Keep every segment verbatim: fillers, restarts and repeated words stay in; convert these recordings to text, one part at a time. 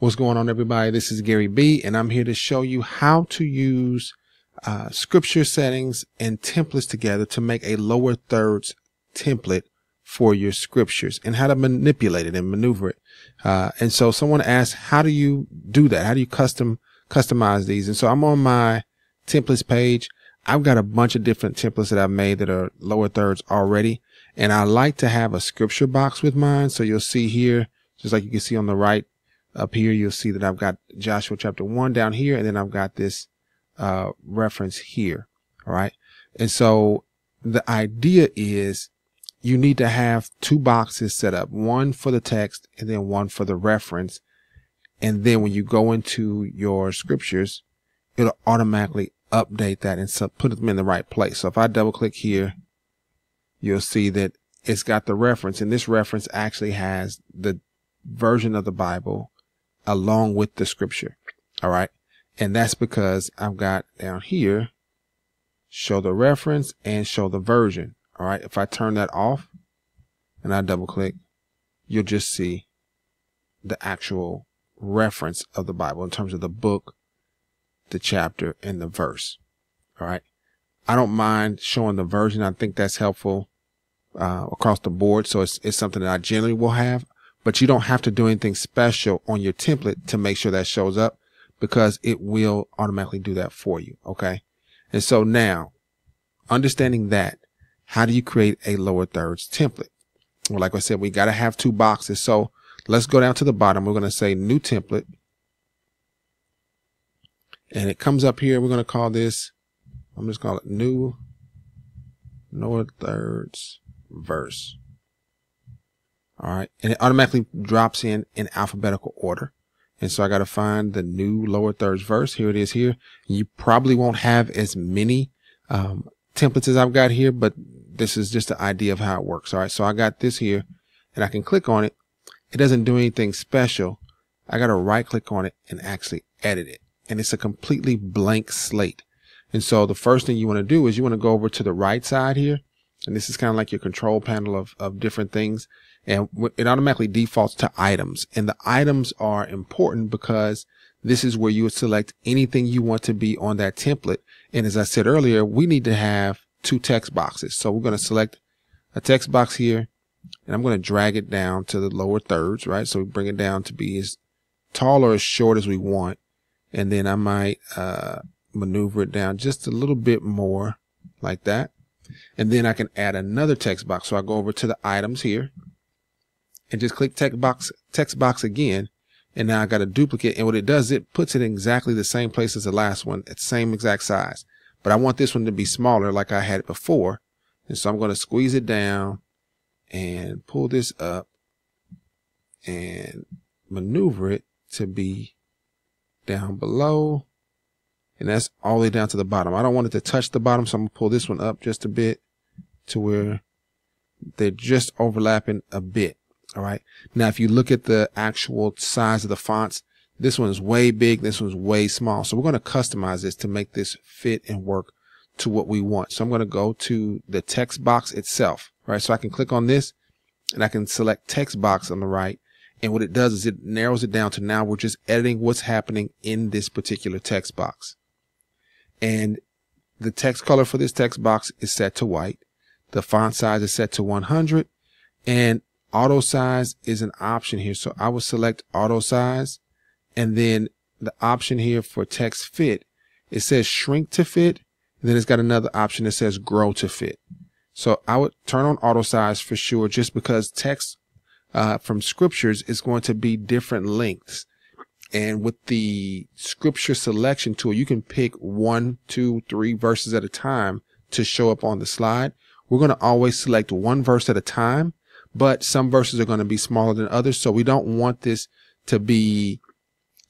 What's going on, everybody? This is Gary B, and I'm here to show you how to use uh, scripture settings and templates together to make a lower thirds template for your scriptures and how to manipulate it and maneuver it. Uh, and so someone asked, how do you do that? How do you custom customize these? And so I'm on my templates page. I've got a bunch of different templates that I've made that are lower thirds already. And I like to have a scripture box with mine. So you'll see here, just like you can see on the right, up here, you'll see that I've got Joshua chapter one down here, and then I've got this uh, reference here. All right. And so the idea is you need to have two boxes set up, one for the text and then one for the reference. And then when you go into your scriptures, it'll automatically update that and so put them in the right place. So if I double click here, you'll see that it's got the reference, and this reference actually has the version of the Bible along with the scripture. All right. And that's because I've got down here, show the reference and show the version. All right. If I turn that off and I double click, you'll just see the actual reference of the Bible in terms of the book, the chapter, and the verse. All right. I don't mind showing the version. I think that's helpful uh, across the board. So it's, it's something that I generally will have. But you don't have to do anything special on your template to make sure that shows up, because it will automatically do that for you. Okay. And so now, understanding that, how do you create a lower thirds template? Well, like I said, we got to have two boxes. So let's go down to the bottom. We're going to say new template. And it comes up here. We're going to call this, I'm just going to call it new lower thirds verse. All right. And it automatically drops in in alphabetical order. And so I got to find the new lower thirds verse. Here it is here. You probably won't have as many um, templates as I've got here, but this is just the idea of how it works. All right. So I got this here, and I can click on it. It doesn't do anything special. I got to right click on it and actually edit it. And it's a completely blank slate. And so the first thing you want to do is you want to go over to the right side here. And this is kind of like your control panel of, of different things. And it automatically defaults to items. And the items are important because this is where you would select anything you want to be on that template. And as I said earlier, we need to have two text boxes. So we're going to select a text box here, and I'm going to drag it down to the lower thirds, right? So we bring it down to be as tall or as short as we want. And then I might uh, maneuver it down just a little bit more like that. And then I can add another text box. So I go over to the items here and just click text box, text box again. And now I got a duplicate. And what it does, it puts it in exactly the same place as the last one at the same exact size. But I want this one to be smaller like I had it before. And so I'm going to squeeze it down and pull this up and maneuver it to be down below. And that's all the way down to the bottom. I don't want it to touch the bottom, so I'm going to pull this one up just a bit to where they're just overlapping a bit. All right. Now, if you look at the actual size of the fonts, this one is way big. This one's way small. So we're going to customize this to make this fit and work to what we want. So I'm going to go to the text box itself. Right. So I can click on this and I can select text box on the right. And what it does is it narrows it down to now we're just editing what's happening in this particular text box. And the text color for this text box is set to white. The font size is set to one hundred, and auto size is an option here. So I will select auto size, and then the option here for text fit, it says shrink to fit. And then it's got another option that says grow to fit. So I would turn on auto size for sure, just because text uh, from scriptures is going to be different lengths. And with the scripture selection tool, you can pick one, two, three verses at a time to show up on the slide. We're going to always select one verse at a time, but some verses are going to be smaller than others. So we don't want this to be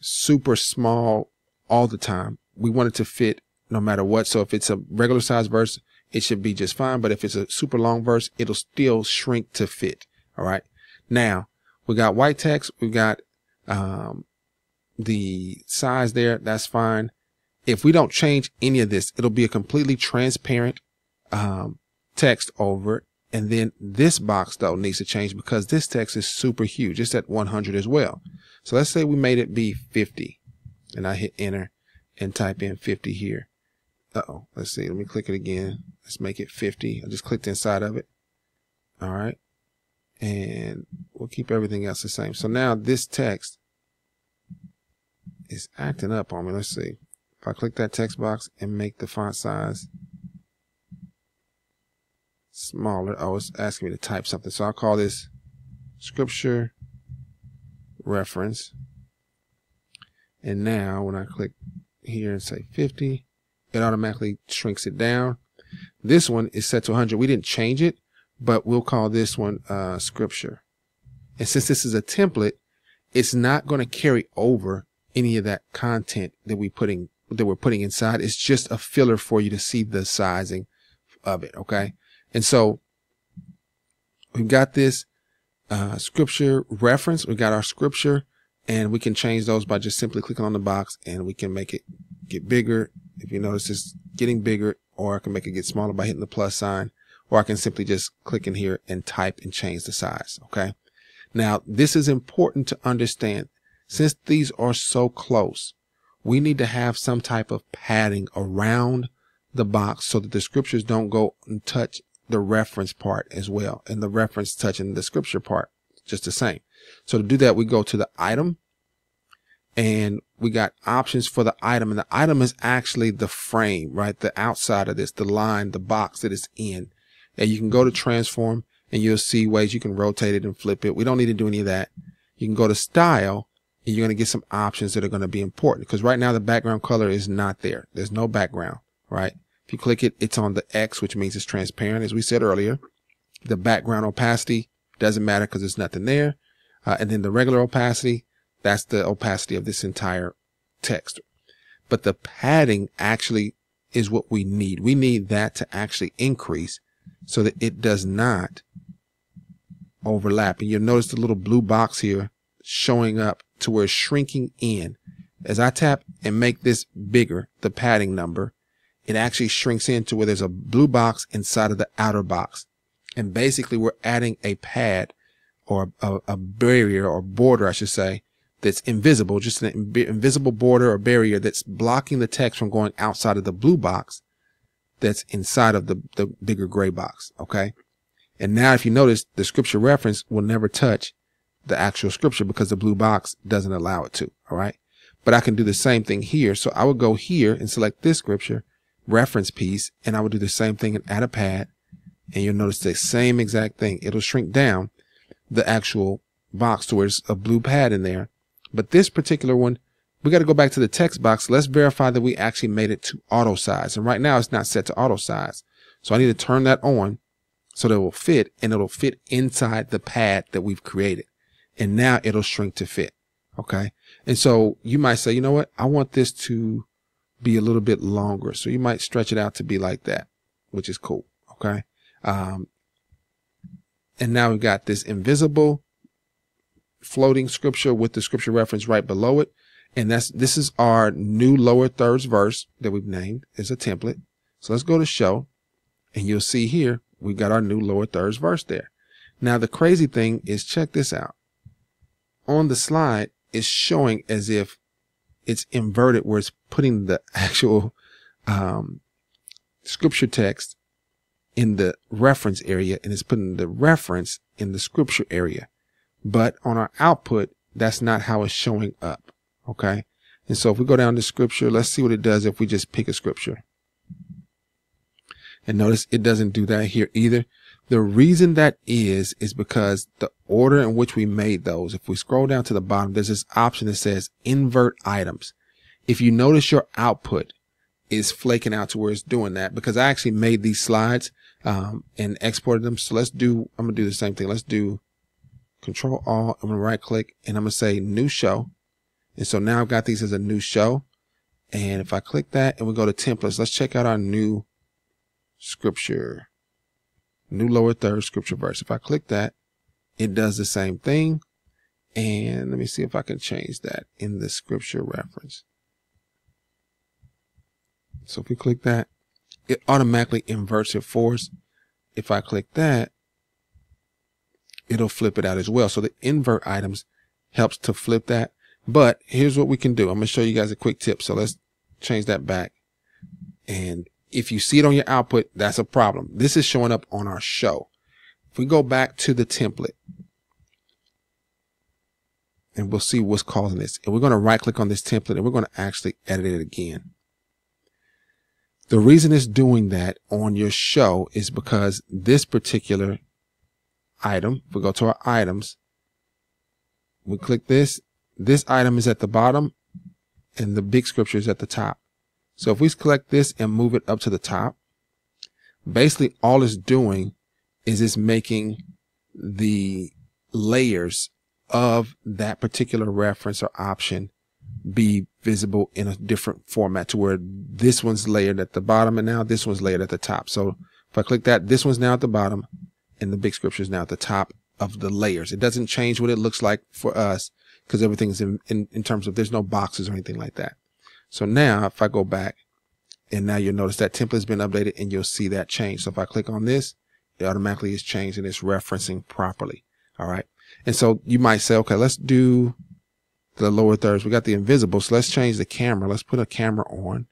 super small all the time. We want it to fit no matter what. So if it's a regular size verse, it should be just fine. But if it's a super long verse, it'll still shrink to fit. All right. Now we got white text. We got, um, the size there. That's fine. If we don't change any of this, it'll be a completely transparent um, text over it. And then this box, though, needs to change because this text is super huge. It's at one hundred as well. So let's say we made it be fifty. And I hit enter and type in fifty here. Uh-oh. Let's see. Let me click it again. Let's make it fifty. I just clicked inside of it. All right. And we'll keep everything else the same. So now this text is acting up on me. Let's see. If I click that text box and make the font size smaller. Oh, it's asking me to type something. So I'll call this scripture reference. And now when I click here and say fifty, it automatically shrinks it down. This one is set to one hundred. We didn't change it, but we'll call this one uh, scripture. And since this is a template, it's not going to carry over any of that content that we putting that we're putting inside. It's just a filler for you to see the sizing of it. Okay. And so we've got this uh, scripture reference. We've got our scripture, and we can change those by just simply clicking on the box, and we can make it get bigger. If you notice, it's getting bigger, or I can make it get smaller by hitting the plus sign, or I can simply just click in here and type and change the size. Okay. Now, this is important to understand. Since these are so close, we need to have some type of padding around the box so that the scriptures don't go and touch the reference part as well, and the reference touching the scripture part just the same. So to do that, we go to the item, and we got options for the item, and the item is actually the frame, right? The outside of this, the line, the box that it's in. And you can go to transform, and you'll see ways you can rotate it and flip it. We don't need to do any of that. You can go to style, and you're going to get some options that are going to be important, because right now the background color is not there. There's no background, right? If you click it, it's on the X, which means it's transparent, as we said earlier. The background opacity doesn't matter because there's nothing there. Uh, and then the regular opacity, that's the opacity of this entire text. But the padding actually is what we need. We need that to actually increase so that it does not overlap. And you'll notice the little blue box here showing up to where it's shrinking in. As I tap and make this bigger, the padding number, it actually shrinks into where there's a blue box inside of the outer box. And basically we're adding a pad, or a, a barrier or border, I should say, that's invisible, just an inv invisible border or barrier that's blocking the text from going outside of the blue box that's inside of the, the bigger gray box. Okay. And now if you notice, the scripture reference will never touch the actual scripture because the blue box doesn't allow it to. All right. But I can do the same thing here. So I would go here and select this scripture reference piece, and I would do the same thing and add a pad, and you'll notice the same exact thing. It'll shrink down the actual box to where there's a blue pad in there. But this particular one, we got to go back to the text box. Let's verify that we actually made it to auto size, and right now it's not set to auto size, so I need to turn that on so that it will fit, and it'll fit inside the pad that we've created, and now it'll shrink to fit. Okay. And so you might say, you know what, I want this to be a little bit longer. So you might stretch it out to be like that, which is cool. Okay. Um, and now we've got this invisible floating scripture with the scripture reference right below it. And that's, this is our new lower thirds verse that we've named as a template. So let's go to show, and you'll see here, we've got our new lower thirds verse there. Now the crazy thing is, check this out. On the slide, it's showing as if it's inverted, where it's putting the actual um, scripture text in the reference area, and it's putting the reference in the scripture area. But on our output, that's not how it's showing up. Okay. And so if we go down to scripture, let's see what it does if we just pick a scripture. And notice it doesn't do that here either. The reason that is, is because the order in which we made those, if we scroll down to the bottom, there's this option that says invert items. If you notice, your output is flaking out to where it's doing that, because I actually made these slides um, and exported them. So let's do, I'm going to do the same thing. Let's do control all. I'm going to right click, and I'm going to say new show. And so now I've got these as a new show. And if I click that and we go to templates, let's check out our new scripture. New lower third scripture verse. If I click that, it does the same thing. And let me see if I can change that in the scripture reference. So if we click that, it automatically inverts it for us. If I click that, it'll flip it out as well. So the invert items helps to flip that. But here's what we can do. I'm going to show you guys a quick tip. So let's change that back. And if you see it on your output, that's a problem. This is showing up on our show. If we go back to the template, and we'll see what's causing this. And we're going to right click on this template and we're going to actually edit it again. The reason it's doing that on your show is because this particular item, if we go to our items, we click this, this item is at the bottom and the big scripture is at the top. So if we select this and move it up to the top, basically all it's doing is it's making the layers of that particular reference or option be visible in a different format, to where this one's layered at the bottom and now this one's layered at the top. So if I click that, this one's now at the bottom and the big scripture is now at the top of the layers. It doesn't change what it looks like for us because everything's in, in, in terms of there's no boxes or anything like that. So now if I go back, and now you'll notice that template's been updated and you'll see that change. So if I click on this, it automatically is changed and it's referencing properly. All right. And so you might say, okay, let's do the lower thirds. We got the invisible. So let's change the camera. Let's put a camera on.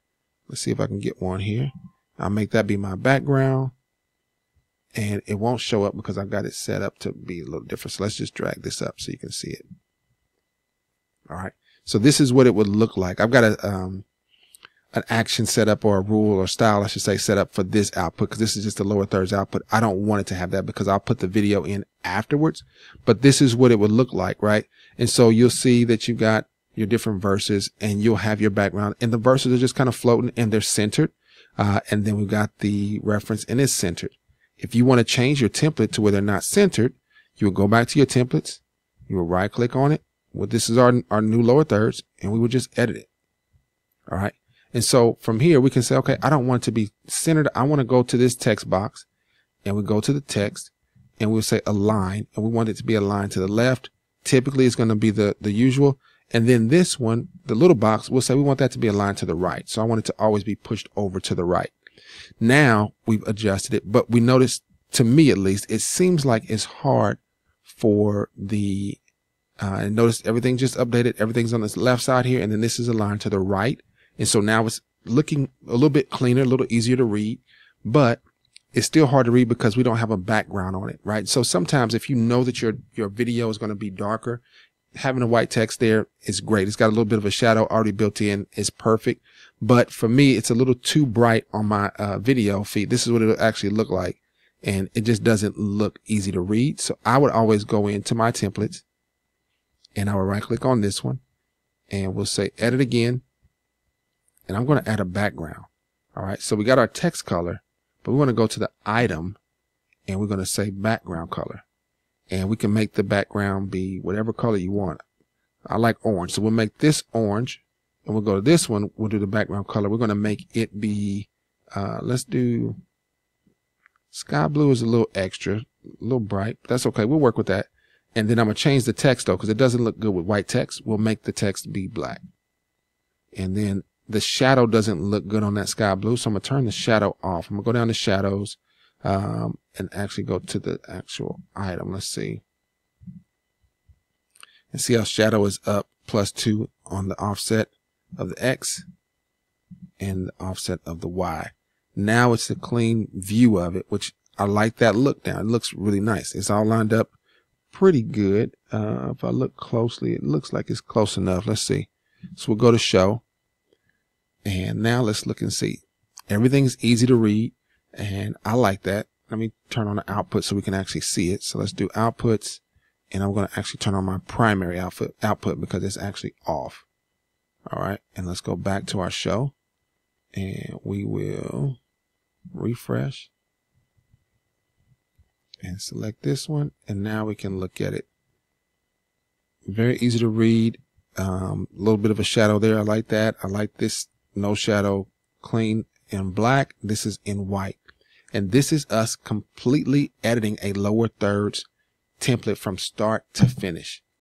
Let's see if I can get one here. I'll make that be my background. And it won't show up because I've got it set up to be a little different. So let's just drag this up so you can see it. All right. So this is what it would look like. I've got a, um, an action set up, or a rule or style, I should say, set up for this output, because this is just the lower thirds output. I don't want it to have that because I'll put the video in afterwards, but this is what it would look like, right? And so you'll see that you've got your different verses and you'll have your background, and the verses are just kind of floating and they're centered. Uh, and then we've got the reference and it's centered. If you want to change your template to where they're not centered, you will go back to your templates. You will right click on it. Well, this is our, our new lower thirds, and we will just edit it. All right. And so from here, we can say, okay, I don't want it to be centered. I want to go to this text box, and we go to the text and we'll say align, and we want it to be aligned to the left. Typically, it's going to be the, the usual. And then this one, the little box, we'll say we want that to be aligned to the right. So I want it to always be pushed over to the right. Now we've adjusted it, but we noticed, to me at least, it seems like it's hard for the, uh, and notice everything just updated. Everything's on this left side here, and then this is aligned to the right. And so now it's looking a little bit cleaner, a little easier to read, but it's still hard to read because we don't have a background on it, right? So sometimes if you know that your, your video is going to be darker, having a white text there is great. It's got a little bit of a shadow already built in. It's perfect. But for me, it's a little too bright on my uh, video feed. This is what it'll actually look like. And it just doesn't look easy to read. So I would always go into my templates and I will right click on this one and we'll say edit again. And I'm going to add a background. All right. So we got our text color, but we want to go to the item and we're going to say background color, and we can make the background be whatever color you want. I like orange. So we'll make this orange, and we'll go to this one. We'll do the background color. We're going to make it be, uh, let's do sky blue is a little extra, a little bright. That's okay. We'll work with that. And then I'm going to change the text though, because it doesn't look good with white text. We'll make the text be black. And then the shadow doesn't look good on that sky blue. So I'm going to turn the shadow off. I'm going to go down to shadows um, and actually go to the actual item. Let's see. And see how shadow is up plus two on the offset of the X and the offset of the Y. Now it's the clean view of it, which I like that look now. It looks really nice. It's all lined up pretty good. Uh, if I look closely, it looks like it's close enough. Let's see. So we'll go to show. And now let's look and see. Everything's easy to read, and I like that. Let me turn on the output so we can actually see it. So let's do outputs, and I'm going to actually turn on my primary output, output because it's actually off. All right, and let's go back to our show, and we will refresh and select this one, and now we can look at it. Very easy to read. Um, a little bit of a shadow there. I like that. I like this. No shadow, clean in black. This is in white. And this is us completely editing a lower thirds template from start to finish.